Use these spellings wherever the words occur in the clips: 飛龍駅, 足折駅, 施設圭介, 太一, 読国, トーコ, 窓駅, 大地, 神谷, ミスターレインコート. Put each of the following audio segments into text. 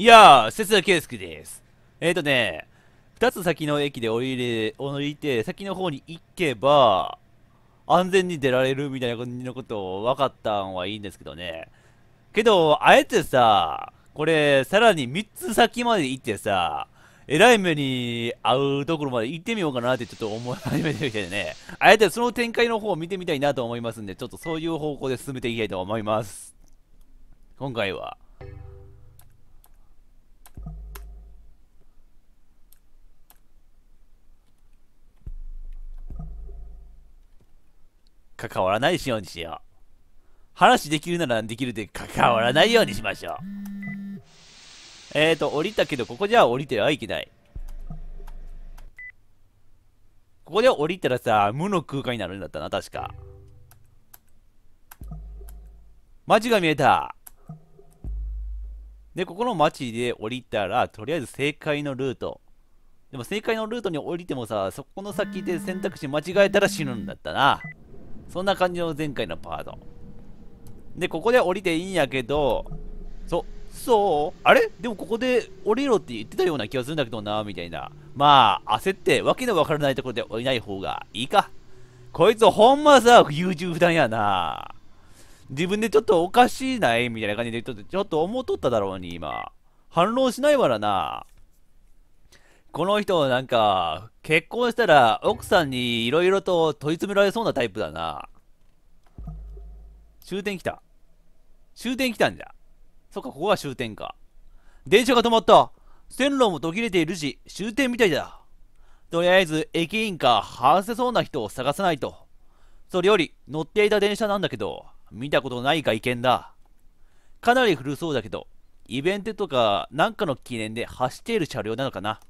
いやー、施設圭介です。2つ先の駅で降りて、先の方に行けば、安全に出られるみたいな感じのことを分かったんはいいんですけどね。けど、あえてさ、これ、さらに3つ先まで行ってさ、えらい目に遭うところまで行ってみようかなってちょっと思い始めてみてね。あえてその展開の方を見てみたいなと思いますんで、ちょっとそういう方向で進めていきたいと思います。今回は。関わらないようにしよう。話できるならできるで関わらないようにしましょう。降りたけど、ここじゃ降りてはいけない。ここで降りたらさ、無の空間になるんだったな、確か。街が見えた。で、ここの街で降りたら、とりあえず正解のルート。でも正解のルートに降りてもさ、そこの先で選択肢間違えたら死ぬんだったな。そんな感じの前回のパート。で、ここで降りていいんやけど、あれでもここで降りろって言ってたような気がするんだけどな、みたいな。まあ、焦って、わけのわからないところで降りない方がいいか。こいつほんまさ、優柔不断やな。自分でちょっとおかしいないみたいな感じでちょっと思っとっただろうに、今。反論しないわらな。この人、なんか、結婚したら奥さんにいろいろと問い詰められそうなタイプだな。終点来た。終点来たんじゃ。そっか、ここは終点か。電車が止まった。線路も途切れているし、終点みたいだ。とりあえず、駅員か外せそうな人を探さないと。それより、乗っていた電車なんだけど、見たことない外見だ。かなり古そうだけど、イベントとかなんかの記念で走っている車両なのかな。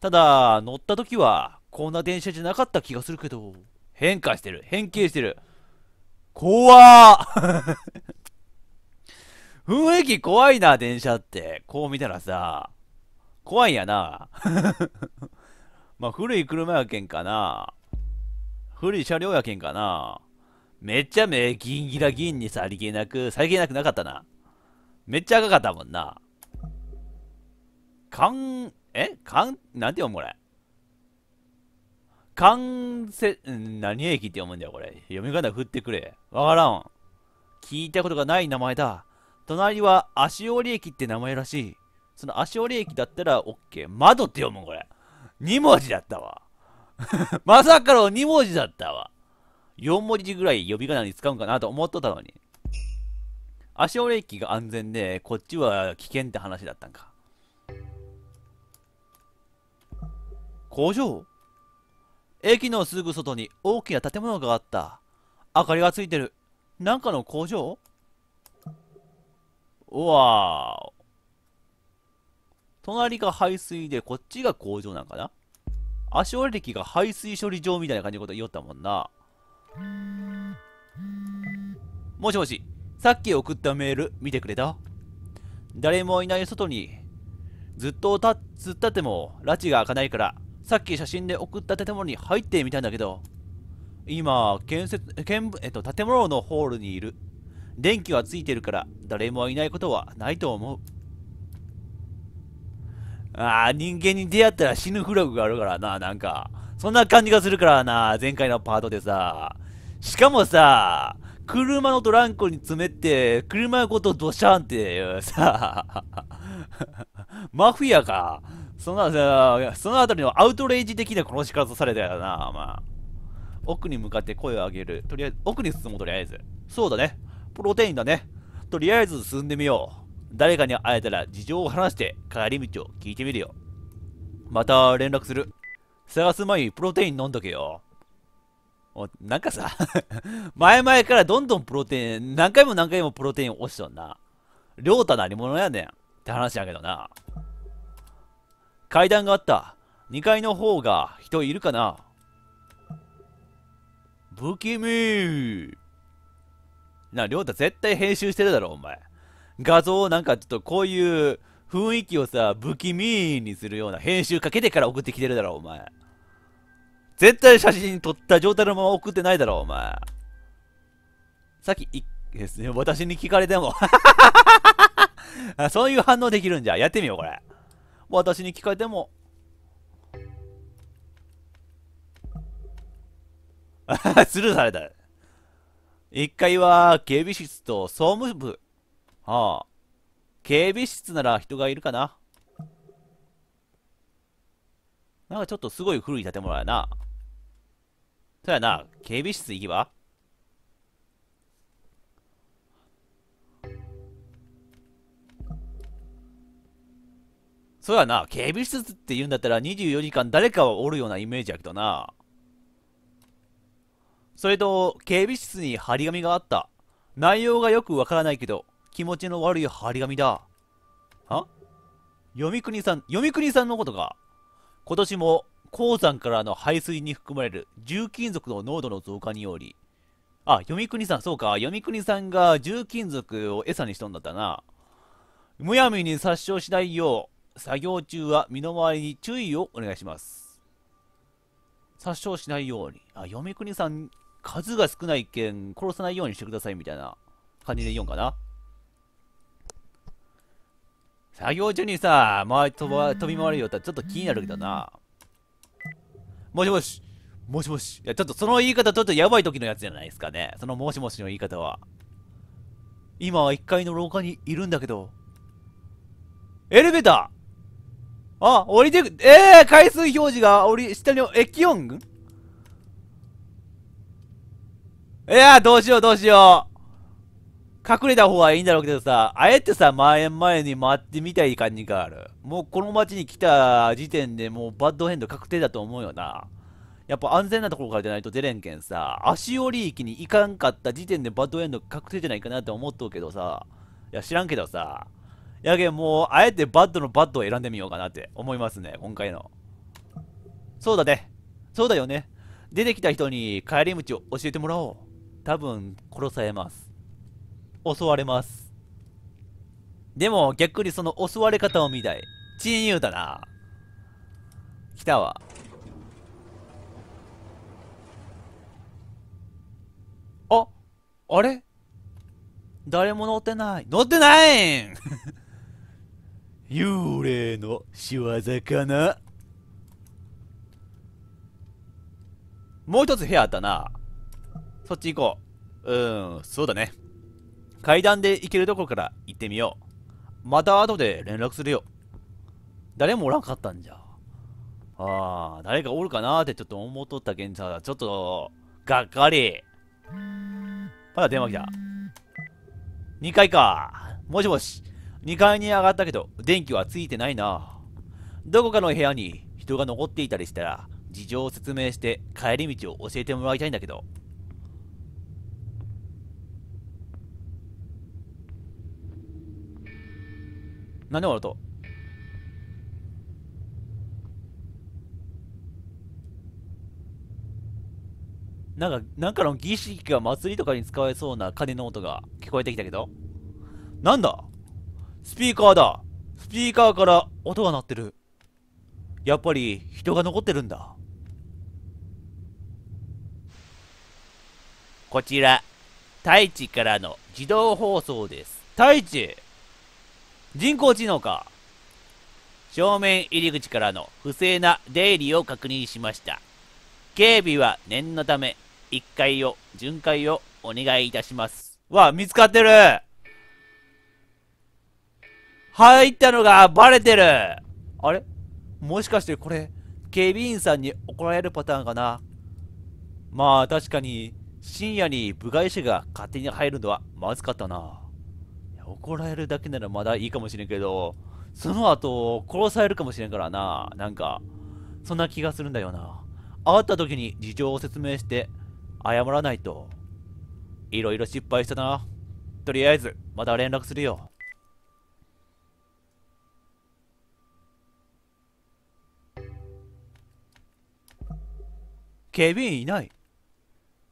ただ、乗った時は、こんな電車じゃなかった気がするけど、変化してる。変形してる。怖ー雰囲気怖いな、電車って。こう見たらさ、怖いやな。まあ、古い車やけんかな。古い車両やけんかな。めっちゃ目、ギンギラギンにさりげなくなかったな。めっちゃ赤かったもんな。なんて読むこれ。何駅って読むんだよ、これ。読み方振ってくれ。わからん。聞いたことがない名前だ。隣は足折駅って名前らしい。その足折駅だったら OK。窓って読むんこれ。2文字だったわ。まさかの2文字だったわ。4文字ぐらい呼び方に使うんかなと思っとったのに。足折駅が安全で、こっちは危険って話だったんか。工場。駅のすぐ外に大きな建物があった。明かりがついてる。なんかの工場？わー。隣が排水で、こっちが工場なんかな。足折駅が排水処理場みたいな感じのこと言おったもんな。もしもし、さっき送ったメール見てくれた？誰もいない外にずっと突っ立っても拉致が開かないから、さっき写真で送った建物に入ってみたんだけど、今建物のホールにいる。電気はついてるから、誰もいないことはないと思う。ああ、人間に出会ったら死ぬフラグがあるからな、なんか。そんな感じがするからな、前回のパートでさ。しかもさ、車のトランクに詰めて、車ごとドシャンってさ、マフィアか。そのあたりのアウトレイジ的な殺し方されたよな、まあ。奥に向かって声を上げる。とりあえず、奥に進もう、とりあえず。そうだね。プロテインだね。とりあえず進んでみよう。誰かに会えたら事情を話して帰り道を聞いてみるよ。また連絡する。探す前にプロテイン飲んどけよ。なんかさ、前々からどんどんプロテイン、何回もプロテインを押しとんな。亮太何者やねんって話やけどな。階段があった。2階の方が人いるかな。不気味。な、りょうた絶対編集してるだろ、お前。画像をなんかちょっとこういう雰囲気をさ、不気味にするような編集かけてから送ってきてるだろ、お前。絶対写真撮った状態のまま送ってないだろ、お前。さっき、私に聞かれてもそういう反応できるんじゃ。やってみよう、これ。私に聞かれても。スルーされた。1階は警備室と総務部。ああ。警備室なら人がいるかな。なんかちょっとすごい古い建物やな。そうやな、警備室行きば。そうやな、警備室って言うんだったら24時間誰かはおるようなイメージやけどな。それと、警備室に張り紙があった。内容がよくわからないけど、気持ちの悪い張り紙だ。は？読国さんのことか。今年も鉱山からの排水に含まれる重金属の濃度の増加により、あ、読国さん、そうか、読国さんが重金属を餌にしとんだったな。むやみに殺傷しないよう、作業中は身の回りに注意をお願いします。殺傷しないように。あ、読国さん、数が少ないけん、殺さないようにしてくださいみたいな感じで言うんかな。作業中にさ、周り飛び回るよったらちょっと気になるけどな。もしもし、もしもし。いや、ちょっとその言い方、ちょっとやばい時のやつじゃないですかね。そのもしもしの言い方は。今は1階の廊下にいるんだけど。エレベーター、あ、降りてく、回数表示が下に、気温？いやー、どうしようどうしよう。隠れた方がいいんだろうけどさ、あえてさ、前に回ってみたい感じがある。もうこの街に来た時点でもうバッドエンド確定だと思うよな。やっぱ安全なところからじゃないと出れんけんさ、足折り域に行かんかった時点でバッドエンド確定じゃないかなって思っとうけどさ、いや知らんけどさ、やけんもうあえてバッドのバッドを選んでみようかなって思いますね、今回の。そうだね。そうだよね。出てきた人に帰り道を教えてもらおう。多分殺されます。襲われます。でも逆にその襲われ方を見たい。親友だな。来たわ。あ、あれ？誰も乗ってない。乗ってないん幽霊の仕業かな。もう一つ部屋あったな。そっち行こう。そうだね。階段で行けるところから行ってみよう。また後で連絡するよ。誰もおらんかったんじゃ。ああ、誰かおるかなーってちょっと思っとったけんさ、ちょっと、がっかり。まだ電話来た。2階か。もしもし。2階に上がったけど、電気はついてないな。どこかの部屋に人が残っていたりしたら、事情を説明して帰り道を教えてもらいたいんだけど。何の音？なんかの儀式が祭りとかに使えそうな鐘の音が聞こえてきたけど、なんだ？スピーカーだ。スピーカーから音が鳴ってる。やっぱり人が残ってるんだ。こちら大地からの自動放送です。大地人工知能か。正面入り口からの不正な出入りを確認しました。警備は念のため、1階を、巡回をお願いいたします。わ、見つかってる！入ったのがバレてる！あれ？もしかしてこれ、警備員さんに怒られるパターンかな？まあ確かに、深夜に部外者が勝手に入るのはまずかったな。怒られるだけならまだいいかもしれんけど、その後、殺されるかもしれんからな。なんか、そんな気がするんだよな。会った時に事情を説明して、謝らないと。いろいろ失敗したな。とりあえず、また連絡するよ。警備員いない。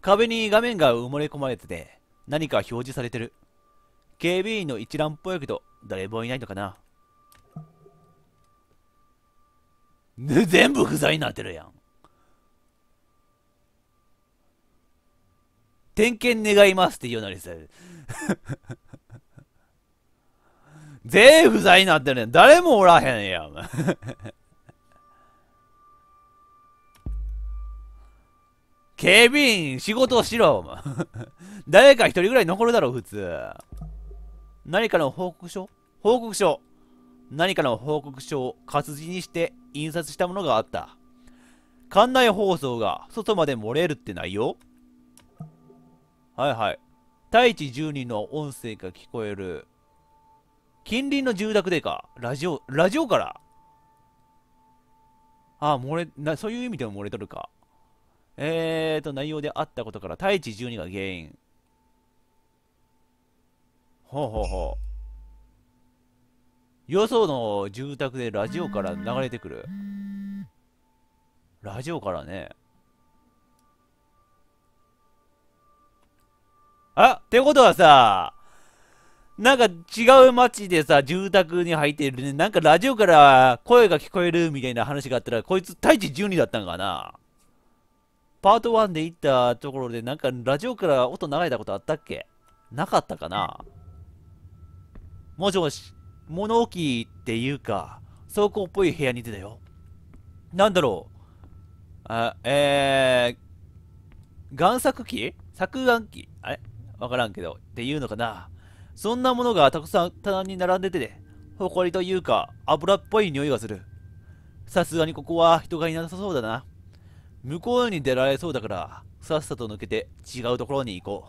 壁に画面が埋もれ込まれてて、何か表示されてる。警備員の一覧っぽいけど、誰もいないのかな。ね、全部不在になってるやん。点検願いますって言うのにさ。全員不在になってるねん。誰もおらへんやん。警備員、仕事をしろ。誰か一人ぐらい残るだろ、普通。何かの報告書？報告書。何かの報告書を活字にして印刷したものがあった。館内放送が外まで漏れるってないよ。はいはい。太一住人の音声が聞こえる。近隣の住宅でか。ラジオから。ああ、そういう意味でも漏れとるか。内容であったことから、太一12が原因。ほうほうほう。よその住宅でラジオから流れてくる。ラジオからね。あ、ってことはさ、なんか違う街でさ、住宅に入ってるね、なんかラジオから声が聞こえるみたいな話があったら、こいつ、太一12だったんかな。パート1で行ったところで、なんかラジオから音流れたことあったっけ？なかったかな？もしもし、物置っていうか、倉庫っぽい部屋にいてたよ。なんだろう？贋作機？削岩機？あれ？わからんけど。っていうのかな？そんなものがたくさん棚に並んでて、埃というか、油っぽい匂いがする。さすがにここは人がいなさそうだな。向こうに出られそうだから、さっさと抜けて違うところに行こ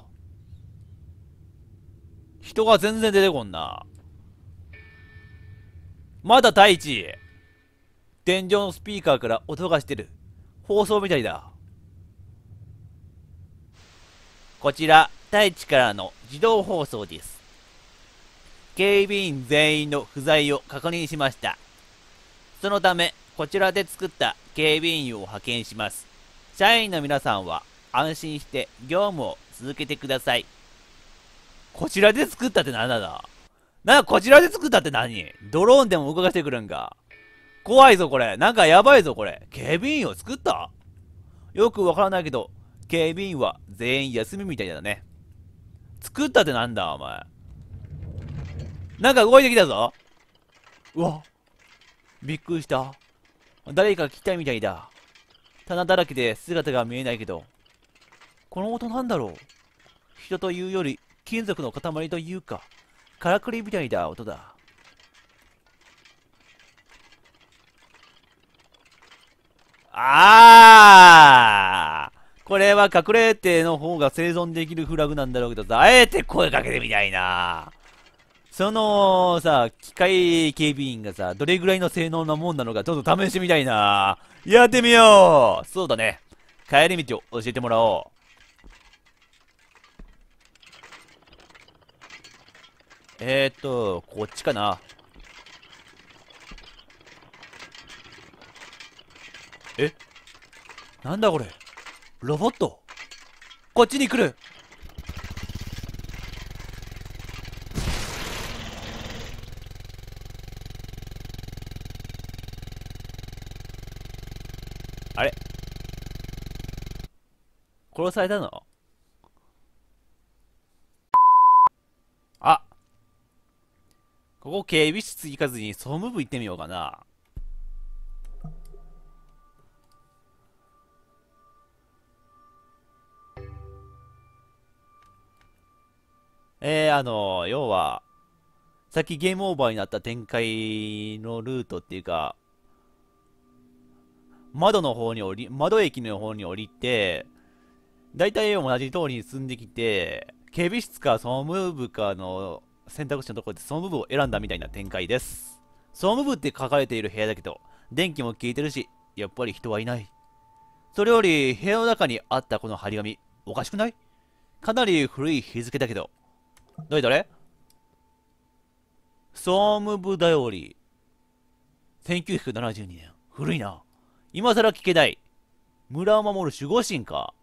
う。人が全然出てこんな。まだ太一。天井のスピーカーから音がしてる。放送みたいだ。こちら、太一からの自動放送です。警備員全員の不在を確認しました。そのため、こちらで作った警備員を派遣します。社員の皆さんは安心して業務を続けてください。こちらで作ったって何なんだ？こちらで作ったって何？ドローンでも動かしてくるんか。怖いぞこれ。なんかやばいぞこれ。警備員を作った？よくわからないけど、警備員は全員休みみたいだね。作ったってなんだお前。なんか動いてきたぞ。うわ。びっくりした。誰か来たみたいだ。棚だらけで姿が見えないけど。この音なんだろう。人というより金属の塊というか、からくりみたいな音だ。あー！これは隠れての方が生存できるフラグなんだろうけどさ、あえて声かけてみたいな。そのさ、機械警備員がさ、どれぐらいの性能なもんなのか、ちょっと試してみたいな。やってみよう！そうだね。帰り道を教えてもらおう。こっちかな。え？なんだこれ？ロボット？こっちに来る！あれ？殺されたの？あ、ここ警備室行かずに総務部行ってみようかな。要はさっきゲームオーバーになった展開のルートっていうか、窓駅の方に降りて、だいたい同じ通りに進んできて、警備室か総務部かの選択肢のところで総務部を選んだみたいな展開です。総務部って書かれている部屋だけど、電気も消えてるし、やっぱり人はいない。それより、部屋の中にあったこの張り紙、おかしくない？かなり古い日付だけど。どれどれ？総務部だより、1972年。古いな。今さら聞けない。村を守る守護神か。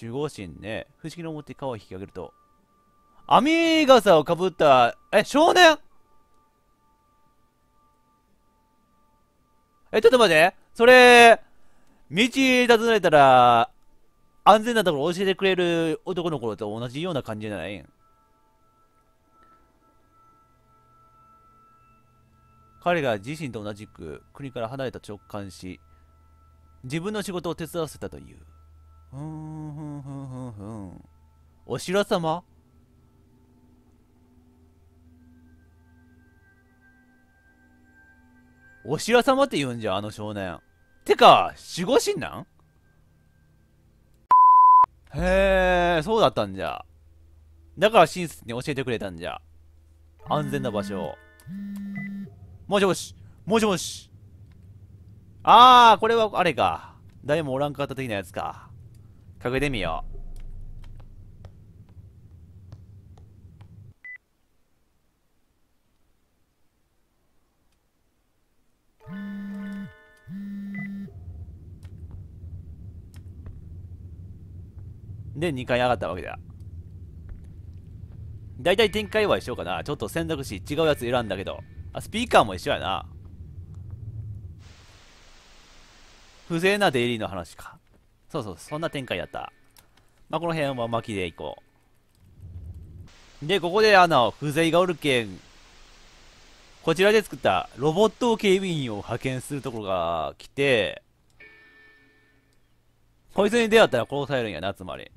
守護神ね。不思議の表皮を引き上げると。網傘をかぶった、少年？ちょっと待って。それ、道尋ねたら、安全なところを教えてくれる男の子と同じような感じじゃない？彼が自身と同じく国から離れた直感し、自分の仕事を手伝わせたという。お城様？お城様って言うんじゃ、あの少年。てか、守護神なん？へえ、そうだったんじゃ。だから親切に教えてくれたんじゃ。安全な場所を。もしもし、もしもし。あー、これはあれか。誰もおらんかった的なやつか。かけてみよう。で、2回上がったわけだ。だいたい展開は一緒かな。ちょっと選択肢違うやつ選んだけど。あ、スピーカーも一緒やな。不正な出入りの話か。そうそう、そんな展開やった。まあ、この辺は巻きでいこう。で、ここで不正がおるけん、こちらで作ったロボット警備員を派遣するところが来て、こいつに出会ったら殺されるんやな、つまり。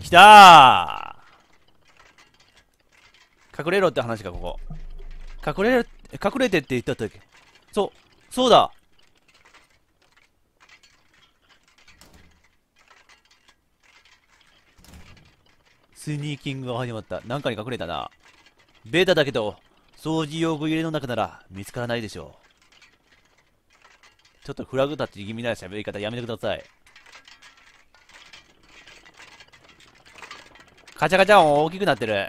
きたー、隠れろって話か、ここ。隠れてって言ったとき。そうだ。スニーキングが始まった。なんかに隠れたな。ベータだけど、掃除用具入れの中なら見つからないでしょう。ちょっとフラグ立ち気味な喋り方やめてください。カチャカチャ音大きくなってる。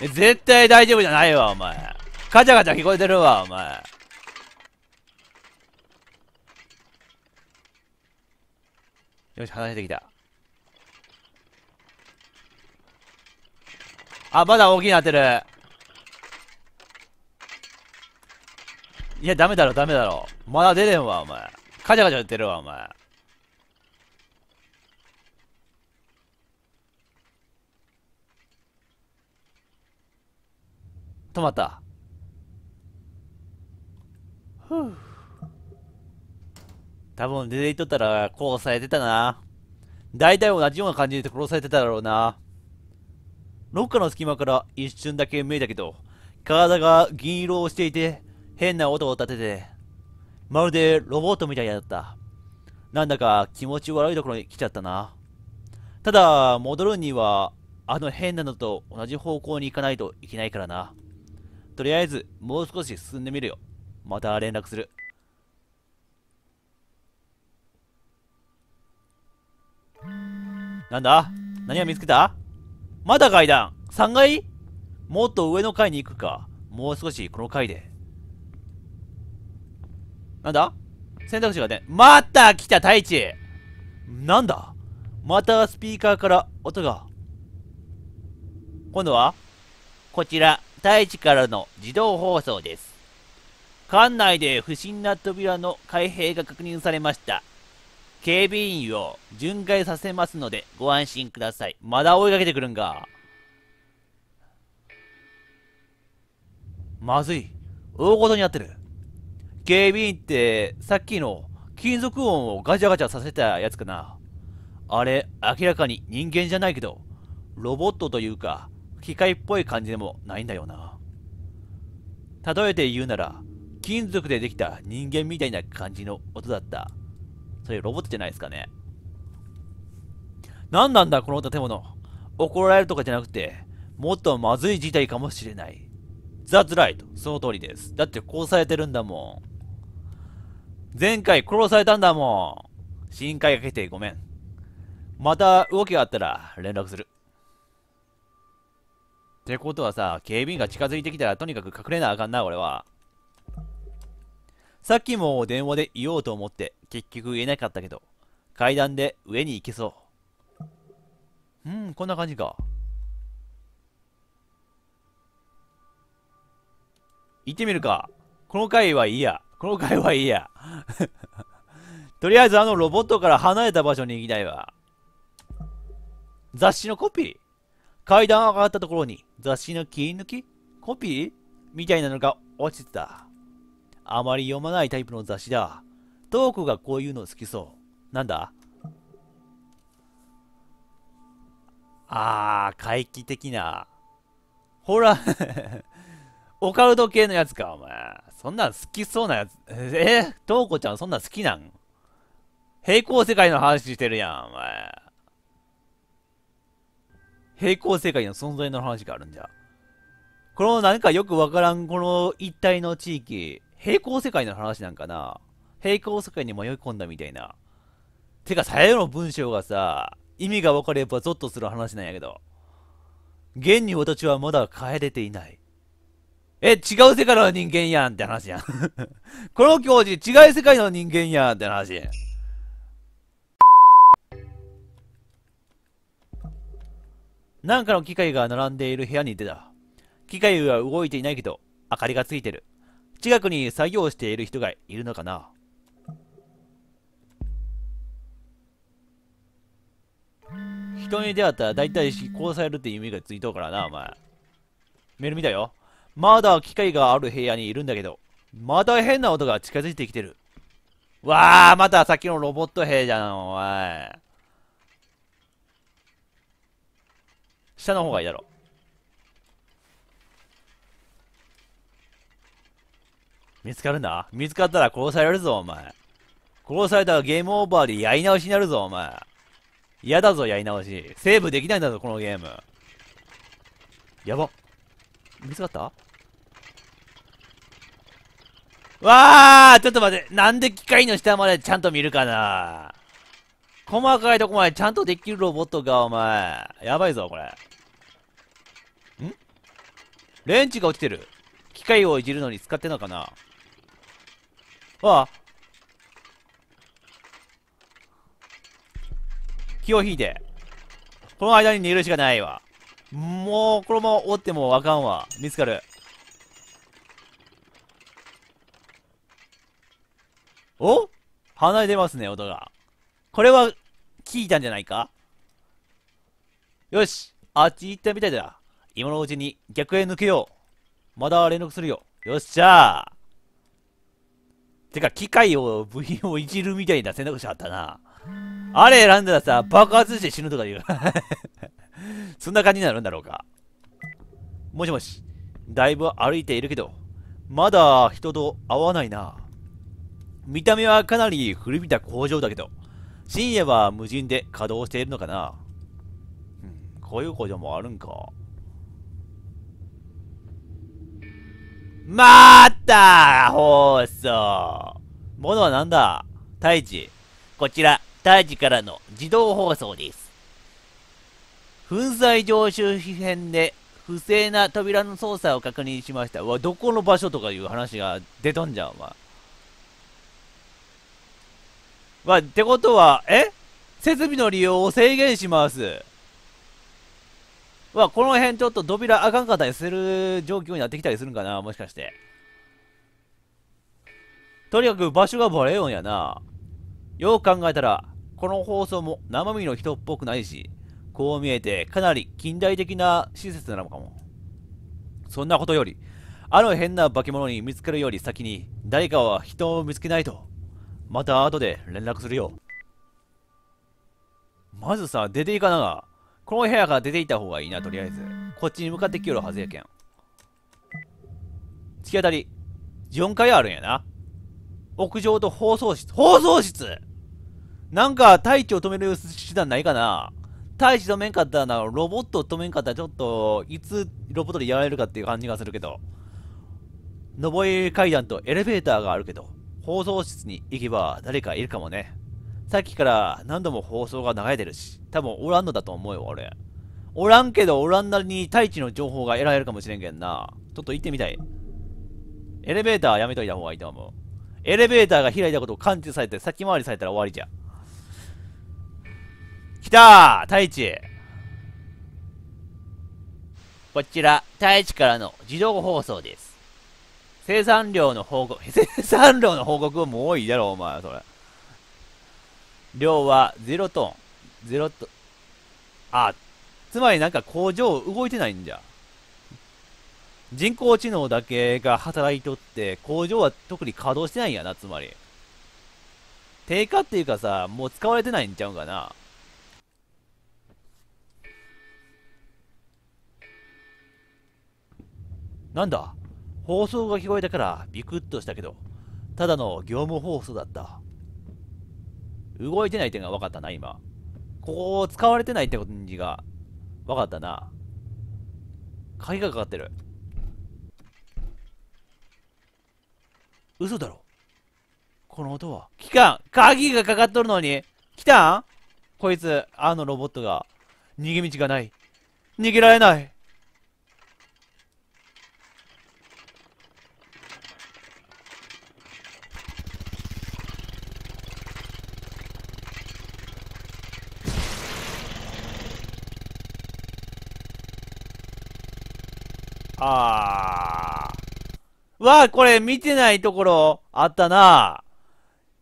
絶対大丈夫じゃないわ、お前。カチャカチャ聞こえてるわ、お前。よし、離れてきた。あ、まだ大きくなってる。いや、ダメだろ。まだ出れんわ、お前。カチャカチャ言ってるわ、お前。止まった。ふう。多分出ていっとったら殺されてたな。大体同じような感じで殺されてただろうな。ロッカーの隙間から一瞬だけ見えたけど、体が銀色をしていて、変な音を立てて、まるでロボットみたいだった。なんだか気持ち悪いところに来ちゃったな。ただ、戻るには、変なのと同じ方向に行かないといけないからな。とりあえず、もう少し進んでみるよ。また連絡する。なんだ？何が見つけた？まだ階段 3 階？もっと上の階に行くか。もう少しこの階で。なんだ？選択肢がね。また来た、太一！なんだ？またスピーカーから音が。今度はこちら、太一からの自動放送です。館内で不審な扉の開閉が確認されました。警備員を巡回させますのでご安心ください。まだ追いかけてくるんか。まずい。大ごとになってる。警備員ってさっきの金属音をガチャガチャさせたやつかな。あれ、明らかに人間じゃないけど、ロボットというか、機械っぽい感じでもないんだよな。例えて言うなら、金属でできた人間みたいな感じの音だった。それロボットじゃないですかね。何なんだこの建物。怒られるとかじゃなくて、もっとまずい事態かもしれない。ザ・ズライト、その通りです。だって殺されてるんだもん。前回殺されたんだもん。心配かけてごめん。また動きがあったら連絡する。ってことはさ、警備員が近づいてきたらとにかく隠れなあかんな。俺はさっきも電話で言おうと思って結局言えなかったけど、階段で上に行けそう。こんな感じか。行ってみるか。この回はいいや。とりあえずあのロボットから離れた場所に行きたいわ。雑誌のコピー。階段上がったところに雑誌の切り抜きコピーみたいなのが落ちてた。あまり読まないタイプの雑誌だ。トークがこういうの好きそう。なんだ？あー、怪奇的な。ほら、オカルト系のやつか、お前。そんなん好きそうなやつ。トーコちゃんそんなん好きなん？平行世界の話してるやん、お前。平行世界の存在の話があるんじゃ。この何かよくわからんこの一帯の地域、平行世界の話なんかな。平行世界に迷い込んだみたいな。てか最後の文章がさ、意味が分かればゾッとする話なんやけど。現に私はまだ帰れていない。え、違う世界の人間やんって話やん。この教授、違う世界の人間やんって話。なんかの機械が並んでいる部屋に出た。機械は動いていないけど、明かりがついてる。近くに作業している人がいるのかな。人に出会ったら大体殺されるって意味がついとうからな、お前。メール見たよ。まだ機械がある部屋にいるんだけど、また変な音が近づいてきてる。わあ、またさっきのロボット兵じゃん、お前。下の方がいいだろ。見つかるな。見つかったら殺されるぞ、お前。殺されたらゲームオーバーでやり直しになるぞ、お前。嫌だぞ、やり直し。セーブできないんだぞ、このゲーム。やば。見つかった？わー！ちょっと待って。なんで機械の下までちゃんと見るかな？細かいとこまでちゃんとできるロボットが、お前。やばいぞ、これ。ん？レンチが落ちてる。機械をいじるのに使ってんのかな？ああ。気を引いて。この間に寝るしかないわ。もう、このまま折ってもあかんわ。見つかる。お？離れてますね、音が。これは、聞いたんじゃないか？よし。あっち行ったみたいだ。今のうちに逆へ抜けよう。まだ連絡するよ。よっしゃー。てか、機械を、部品をいじるみたいな選択肢あったな。あれ選んだらさ、爆発して死ぬとか言う。そんな感じになるんだろうか。もしもし。だいぶ歩いているけど、まだ人と会わないな。見た目はかなり古びた工場だけど、深夜は無人で稼働しているのかな。うん、こういう工場もあるんか。まーったー放送。ものはなんだ太一。こちら。大地からの自動放送です。粉砕常習編で不正な扉の操作を確認しました。うわ、どこの場所とかいう話が出とんじゃん、お前。わ、ってことは、設備の利用を制限します。わ、この辺ちょっと扉あかんかったりする状況になってきたりするんかな、もしかして。とにかく場所がバレようんやな。よく考えたら、この放送も生身の人っぽくないし、こう見えてかなり近代的な施設なのかも。そんなことより、あの変な化け物に見つかるより先に、誰かは人を見つけないと。また後で連絡するよ。まずさ、出ていかなが。この部屋から出ていった方がいいな、とりあえず。こっちに向かってきよるはずやけん。突き当たり、4階あるんやな。屋上と放送室。放送室！なんか、大地を止める手段ないかな？大地止めんかったら、ロボット止めんかったら、ちょっと、いつロボットでやられるかっていう感じがするけど。上り階段とエレベーターがあるけど、放送室に行けば誰かいるかもね。さっきから何度も放送が流れてるし、多分おらんのだと思うよ、俺。おらんけど、おらんなりに大地の情報が得られるかもしれんけんな。ちょっと行ってみたい。エレベーターやめといた方がいいと思う。エレベーターが開いたことを感知されて先回りされたら終わりじゃ。来たー太一。こちら、太一からの自動放送です。生産量の報告も多いだろ、お前、それ。量は0トン。0トン。あ、つまりなんか工場動いてないんじゃ。人工知能だけが働いとって、工場は特に稼働してないんやな、つまり。定価っていうかさ、もう使われてないんちゃうんかな。なんだ、放送が聞こえたからビクッとしたけど、ただの業務放送だった。動いてない点が分かったな、今。ここを使われてないってことが分かったな。鍵がかかってる。嘘だろ。この音は。機関、鍵がかかっとるのに。来たんこいつ、あのロボットが。逃げ道がない。逃げられない。あー。わあ、これ見てないところあったな。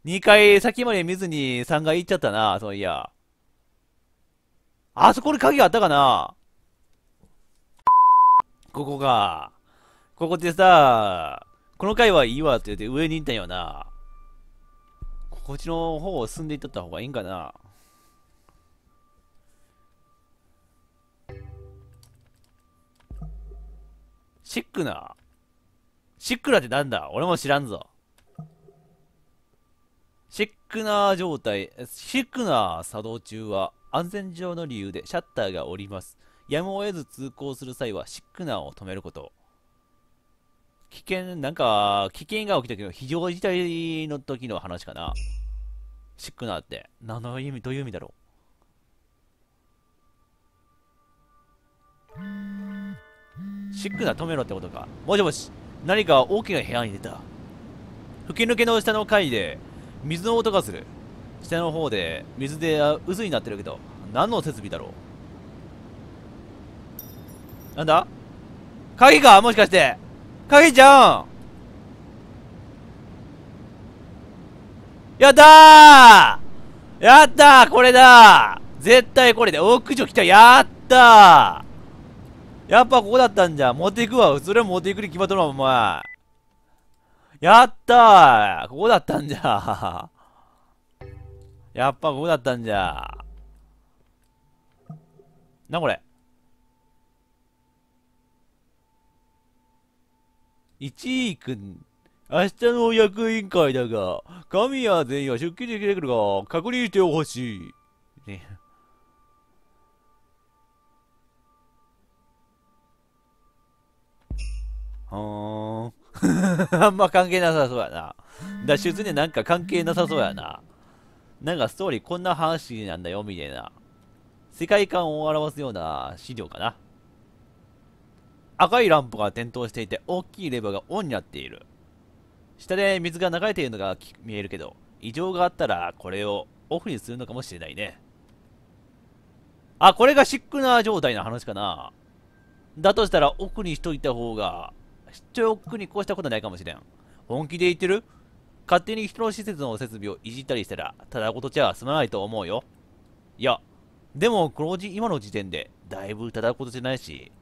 2回先まで見ずに3回行っちゃったな、そういや。あそこに鍵あったかな。ここか。ここってさ、この回はいいわって言って上に行ったんよな。こっちの方を進んでいっとった方がいいんかな。シックな。シックなってなんだ？俺も知らんぞ。シックな状態。シックな作動中は安全上の理由でシャッターが下ります。やむを得ず通行する際はシックなを止めること。危険、なんか、危険が起きた時の非常事態の時の話かな。シックなって。何の意味、どういう意味だろう。シックな止めろってことか。もしもし、何か大きな部屋に出た。吹き抜けの下の階で、水の音がする。下の方で、水で渦になってるけど、何の設備だろう。なんだ？鍵か？もしかして。鍵じゃん！やったー！やったー！これだー！絶対これで、屋上来た！やったー！やっぱここだったんじゃ。持っていくわ。それも持っていくに決まっとるわ、お前。やったー。ここだったんじゃ。やっぱここだったんじゃ。な、これ。1位くん。明日の役員会だが、神谷全員は出勤できるから、確認してほしい。ね。はーん。あんま関係なさそうやな。脱出ね、なんか関係なさそうやな。なんかストーリーこんな話なんだよ、みたいな。世界観を表すような資料かな。赤いランプが点灯していて、大きいレバーがオンになっている。下で水が流れているのが見えるけど、異常があったらこれをオフにするのかもしれないね。あ、これがシックな状態の話かな。だとしたら奥にしといた方が、ちょっくに越したことないかもしれん。本気で言ってる？勝手に人の施設の設備をいじったりしたら、ただことじゃ済まないと思うよ。いや、でも今の時点で、だいぶただことじゃないし、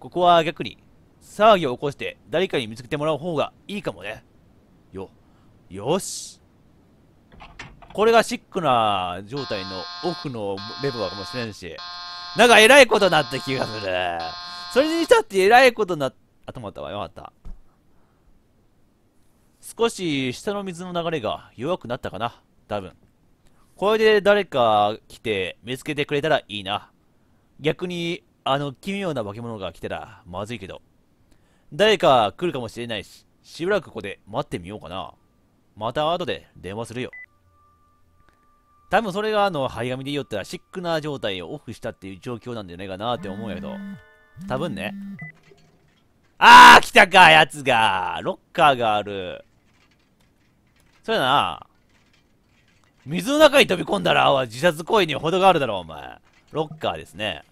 ここは逆に、騒ぎを起こして誰かに見つけてもらう方がいいかもね。よし。これがシックな状態の奥のレバーかもしれんし、なんか偉いことになった気がする。それにしたって偉いことになった。あ、止まったわ。よかった。少し下の水の流れが弱くなったかな。多分。これで誰か来て見つけてくれたらいいな。逆に、あの奇妙な化け物が来たらまずいけど。誰か来るかもしれないし、しばらくここで待ってみようかな。また後で電話するよ。多分それが張り紙で言ったらシックな状態をオフしたっていう状況なんじゃないかなって思うんやけど。多分ね。あー、来たか、やつが。ロッカーがある。そうやな。水の中に飛び込んだらは自殺行為に程があるだろ、お前。ロッカーですね。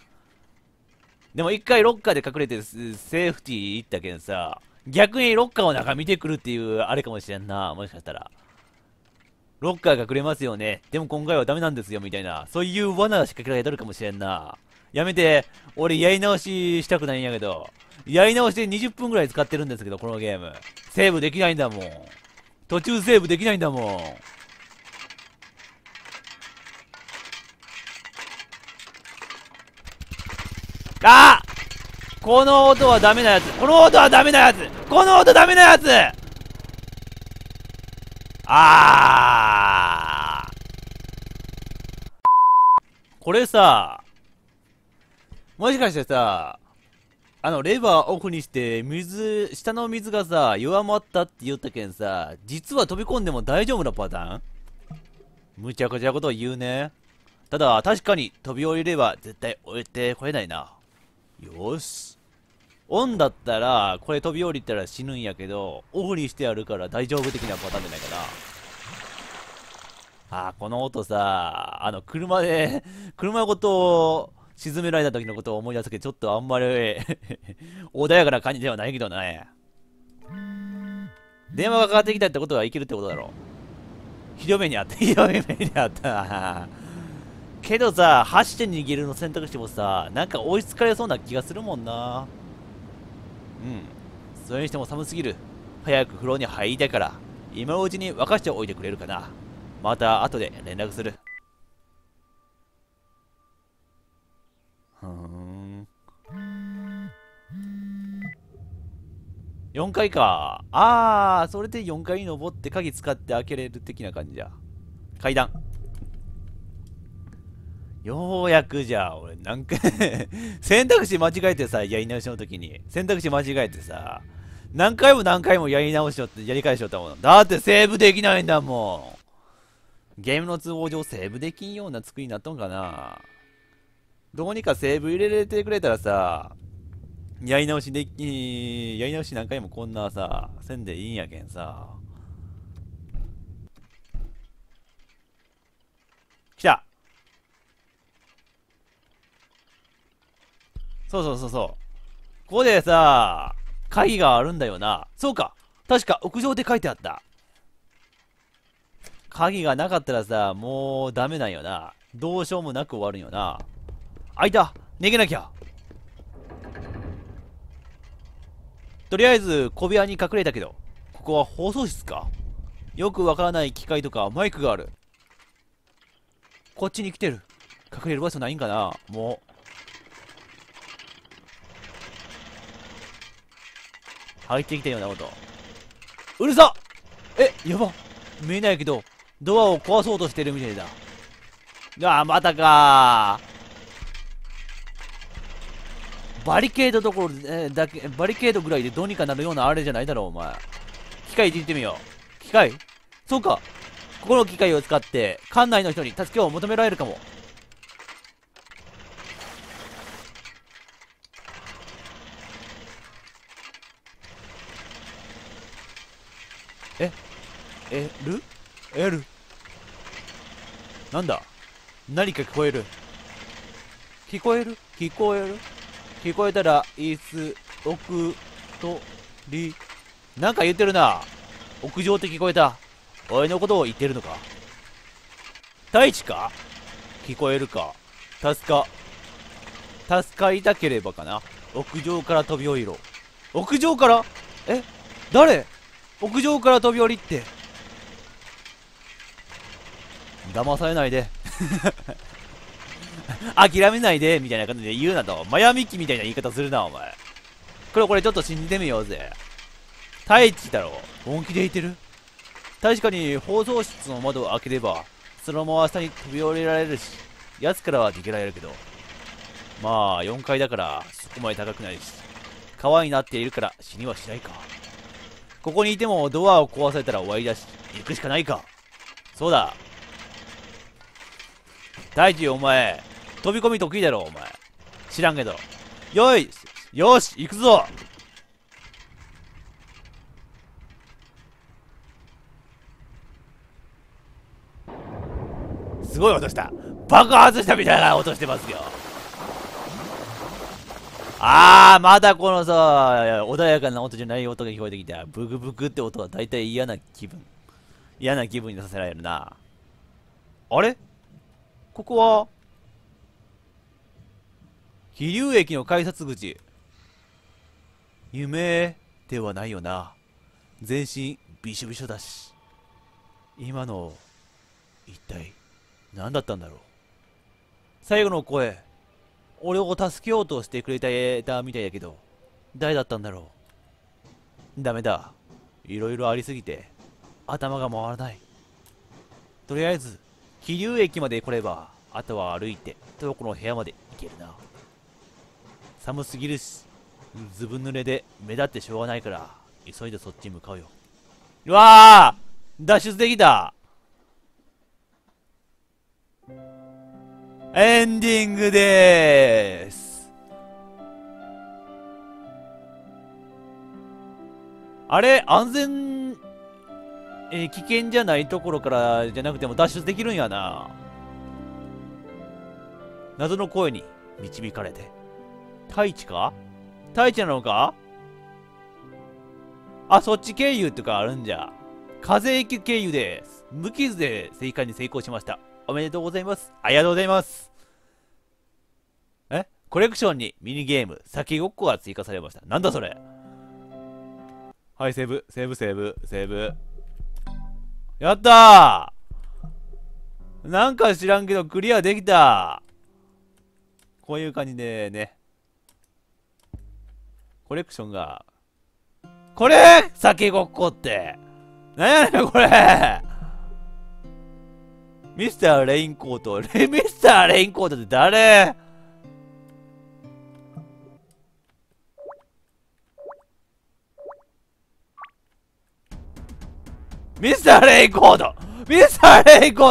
でも一回ロッカーで隠れてセーフティー行ったけんさ、逆にロッカーを中見てくるっていうあれかもしれんな、もしかしたら。ロッカーがくれますよね。でも今回はダメなんですよ、みたいな。そういう罠が仕掛けられとるかもしれんな。やめて、俺やり直ししたくないんやけど。やり直しで20分ぐらい使ってるんですけど、このゲーム。セーブできないんだもん。途中セーブできないんだもん。あっ！この音はダメなやつ。この音はダメなやつ。この音ダメなやつ。あー。これさ、もしかしてさ、レバーオフにして、下の水がさ、弱まったって言ったけんさ、実は飛び込んでも大丈夫なパターン？むちゃくちゃなことを言うね。ただ、確かに飛び降りれば絶対降りてこれないな。よし。オンだったら、これ飛び降りたら死ぬんやけど、オフにしてやるから大丈夫的なパターンじゃないかな。この音さ、車ごと沈められた時のことを思い出すけど、ちょっとあんまり穏やかな感じではないけどね。電話がかかってきたってことはいけるってことだろう。ひどい目にあった。ひどい目にあった。けどさ、走って逃げるの選択肢もさ、なんか追いつかれそうな気がするもんな。うん。それにしても寒すぎる。早く風呂に入りたいから、今のうちに沸かしておいてくれるかな。また後で連絡する。4階か。それで4階に登って鍵使って開けれる的な感じじゃ。階段。ようやくじゃ、俺、なんか、選択肢間違えてさ、やり直しの時に、選択肢間違えてさ、何回も何回もやり直しよって、やり返しよったもん。だってセーブできないんだもん。ゲームの都合上セーブできんような作りになっとんかな。どうにかセーブ入れてくれたらさ、やり直し何回もこんなさ、せんでいいんやけんさ。来た！そう。ここでさ、鍵があるんだよな。そうか。確か屋上で書いてあった。鍵がなかったらさ、もうダメなんよな。どうしようもなく終わるんよな。開いた！逃げなきゃ！とりあえず小部屋に隠れたけど、ここは放送室か。よくわからない機械とかマイクがある。こっちに来てる。隠れる場所ないんかな、もう。入ってきたようなこと。うるさ！やば！見えないけど、ドアを壊そうとしてるみたいだ。またかー。バリケードぐらいでどうにかなるようなあれじゃないだろう、お前。機械いじってみよう。機械？そうか。ここの機械を使って、館内の人に助けを求められるかも。なんだ、何か聞こえる。聞こえたら椅子奥とり、なんか言ってるな。屋上って聞こえた。俺のことを言ってるのか。大地か。聞こえるか。助かりたければかな。屋上から飛び降りろ。屋上から？誰？屋上から飛び降りって。騙されないで。諦めないで、みたいな感じで言うなと。マヤミッキーみたいな言い方するな、お前。これちょっと信じてみようぜ。太一だろ。本気で言ってる？確かに放送室の窓を開ければ、そのまま下に飛び降りられるし、奴からは逃げられるけど。まあ、4階だから、そこまで高くないし。川になっているから死にはしないか。ここにいてもドアを壊されたら終わりだし、行くしかないか。そうだ。大地、お前、飛び込み得意だろ、お前。知らんけど。よし、行くぞ。すごい音した。爆発したみたいな音してますよ。あー、まだこのさ、穏やかな音じゃない音が聞こえてきた。ブクブクって音はだいたい嫌な気分にさせられるな。あれ、ここは飛龍駅の改札口。夢ではないよな。全身びしょびしょだし。今の一体何だったんだろう。最後の声、俺を助けようとしてくれたみたいだけど、誰だったんだろう。ダメだ、いろいろありすぎて頭が回らない。とりあえず飛龍駅まで来れば、あとは歩いてトコの部屋まで行けるな。寒すぎるし、ずぶ濡れで目立ってしょうがないから、急いでそっちに向かうよ。うわー、脱出できた。エンディングでーす。あれ、安全、危険じゃないところからじゃなくても脱出できるんやな。謎の声に導かれて。太一か？太一なのか？あ、そっち経由とかあるんじゃ。風駅経由で無傷で正解に成功しました。おめでとうございます。ありがとうございます。コレクションにミニゲーム、先ごっこが追加されました。なんだそれ。はい、セーブ。やったー、なんか知らんけどクリアできた。こういう感じでね。コレクションが。これ先ごっこって。なんやねんこれミスターレインコート。ミスターレインコートって誰？ミスターレインコー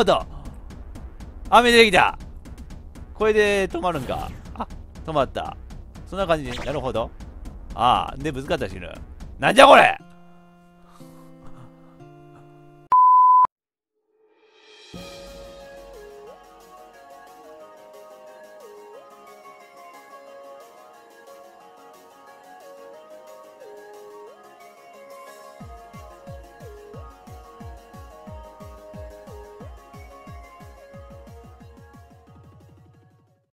ト雨出てきた。これで止まるんか。あ、止まった。そんな感じで、なるほど。ああ、で、ぶつかったら死ぬ。なんじゃこれ。